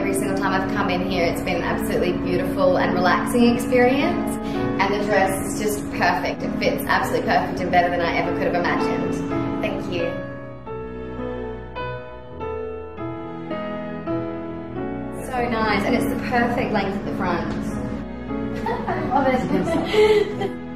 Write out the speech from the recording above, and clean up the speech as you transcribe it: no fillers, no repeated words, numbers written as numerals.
every single time I've come in here, it's been an absolutely beautiful and relaxing experience. And the dress is just perfect. It fits absolutely perfect and better than I ever could have imagined. Thank you. So nice, and it's the perfect length at the front. I love it.